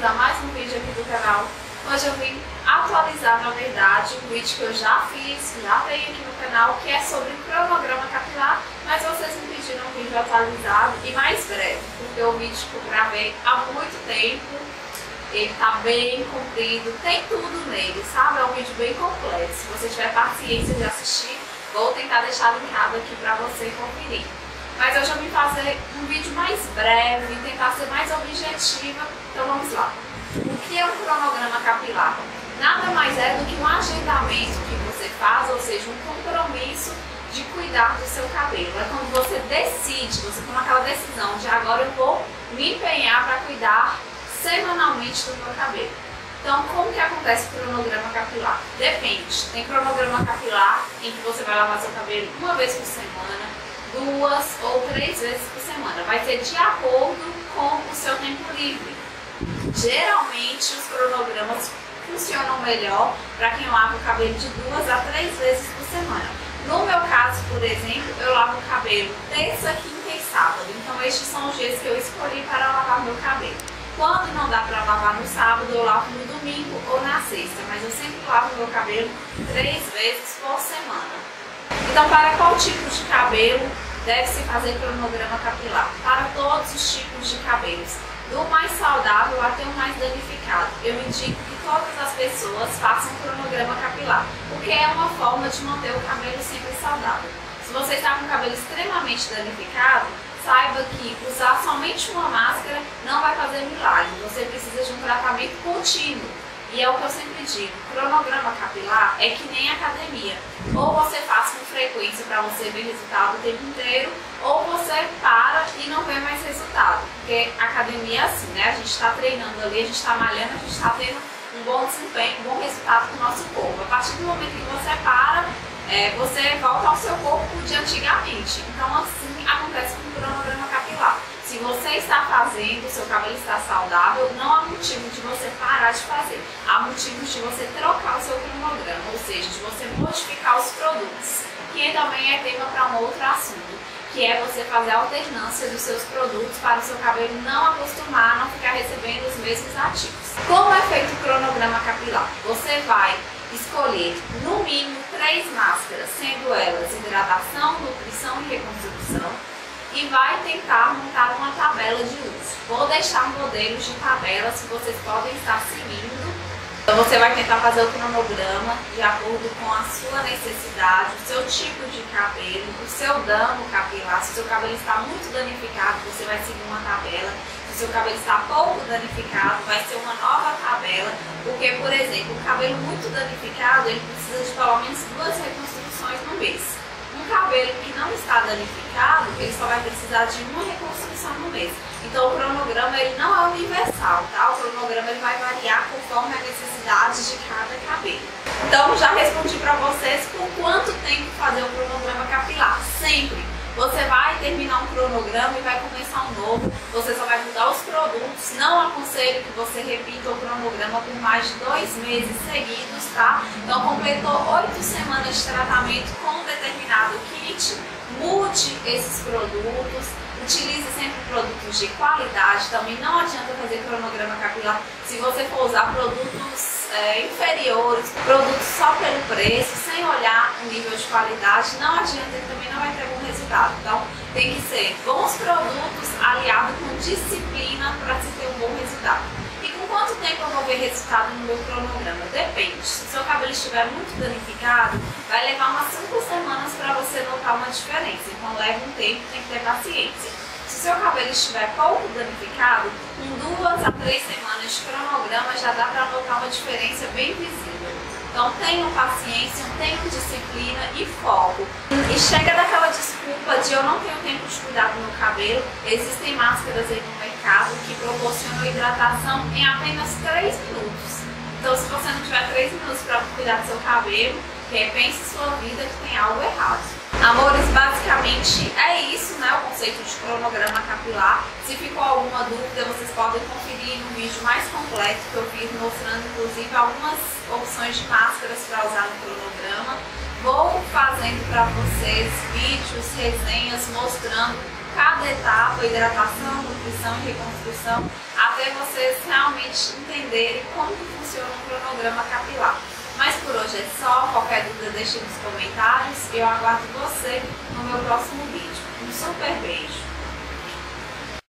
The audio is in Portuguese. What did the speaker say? bem-vindos a mais um vídeo aqui do canal. Hoje eu vim atualizar, na verdade, um vídeo que eu já fiz, já veio aqui no canal, que é sobre cronograma capilar, mas vocês me pediram um vídeo atualizado e mais breve, porque o vídeo que eu gravei há muito tempo, ele tá bem comprido, tem tudo nele, sabe? É um vídeo bem completo. Se você tiver paciência de assistir, vou tentar deixar linkado aqui pra você conferir. Mas hoje eu vim fazer um vídeo mais breve, tentar ser mais objetiva. Então vamos lá. O que é um cronograma capilar? Nada mais é do que um agendamento que você faz, ou seja, um compromisso de cuidar do seu cabelo. É quando você decide, você toma aquela decisão de agora eu vou me empenhar para cuidar semanalmente do meu cabelo. Então, como que acontece o cronograma capilar? Depende. Tem cronograma capilar em que você vai lavar seu cabelo uma vez por semana, 2 ou 3 vezes por semana. Vai ser de acordo com o seu tempo livre. Geralmente os cronogramas funcionam melhor para quem lava o cabelo de 2 a 3 vezes por semana. No meu caso, por exemplo, eu lavo o cabelo terça, quinta e sábado. Então estes são os dias que eu escolhi para lavar meu cabelo. Quando não dá para lavar no sábado, eu lavo no domingo ou na sexta. Mas eu sempre lavo meu cabelo 3 vezes por semana. Então, para qual tipo de cabelo deve-se fazer cronograma capilar? Para todos os tipos de cabelos, do mais saudável até o mais danificado. Eu indico que todas as pessoas façam cronograma capilar, porque é uma forma de manter o cabelo sempre saudável. Se você está com o cabelo extremamente danificado, saiba que usar somente uma máscara não vai fazer milagre. Você precisa de um tratamento contínuo. E é o que eu sempre digo, cronograma capilar é que nem academia. Ou você faz com frequência para você ver resultado o tempo inteiro, ou você para e não vê mais resultado. Porque academia é assim, né? A gente está treinando ali, a gente está malhando, a gente está tendo um bom desempenho, um bom resultado com o nosso corpo. A partir do momento que você para, você volta ao seu corpo de antigamente. Então assim acontece com o cronograma capilar. Se você está fazendo, seu cabelo está saudável, não há motivo de você parar de fazer. Há motivos de você trocar o seu cronograma, ou seja, de você modificar os produtos, que também é tema para um outro assunto, que é você fazer a alternância dos seus produtos para o seu cabelo não acostumar, não ficar recebendo os mesmos ativos. Como é feito o cronograma capilar? Você vai escolher no mínimo 3 máscaras, sendo elas hidratação, nutrição e reconstrução. E vai tentar montar uma tabela de uso. Vou deixar modelos de tabelas que vocês podem estar seguindo. Então você vai tentar fazer o cronograma de acordo com a sua necessidade, o seu tipo de cabelo, o seu dano capilar. Se o seu cabelo está muito danificado, você vai seguir uma tabela. Se o seu cabelo está pouco danificado, vai ser uma nova tabela. Porque, por exemplo, o cabelo muito danificado, ele precisa de pelo menos 2 reconstruções no mês. Um cabelo que não está danificado, ele só vai precisar de uma reconstrução no mês. Então o cronograma ele não é universal, tá? O cronograma ele vai variar conforme a necessidade de cada cabelo. Então já respondi para vocês por quanto tempo fazer o cronograma capilar. Sempre! Você vai terminar um cronograma e vai começar um novo. Você só vai mudar os produtos. Não aconselho que você repita o cronograma por mais de 2 meses seguidos, tá? Então, completou 8 semanas de tratamento com um determinado kit. Mude esses produtos. Utilize sempre produtos de qualidade. Também não adianta fazer cronograma capilar se você for usar produtos inferiores, produtos só pelo preço, sem olhar o nível de qualidade. Não adianta, ele também não vai ter bom resultado. Então, tem que ser bons produtos aliados com disciplina para se ter um bom resultado. E com quanto tempo eu vou ver resultado no meu cronograma? Depende. Se o seu cabelo estiver muito danificado, vai levar umas 5 semanas para você notar uma diferença. Então leva um tempo, tem que ter paciência. Se o seu cabelo estiver pouco danificado, com 2 a 3 semanas de cronograma já dá para notar uma diferença bem visível. Então tenham paciência, tenham disciplina e foco. E chega daquela desculpa de eu não tenho tempo de cuidar do meu cabelo. Existem máscaras aí no mercado que proporcionam hidratação em apenas 3 minutos. Então se você não tiver 3 minutos para cuidar do seu cabelo, repense sua vida que tem algo errado. Amores, basicamente é isso, né? O conceito de cronograma capilar. Se ficou alguma dúvida, vocês podem conferir no vídeo mais completo que eu fiz, mostrando inclusive algumas opções de máscaras para usar no cronograma. Vou fazendo para vocês vídeos, resenhas, mostrando cada etapa, hidratação, nutrição e reconstrução, até fazer vocês realmente entenderem como funciona um cronograma capilar. Mas por hoje é só, qualquer dúvida deixe nos comentários e eu aguardo você no meu próximo vídeo. Um super beijo!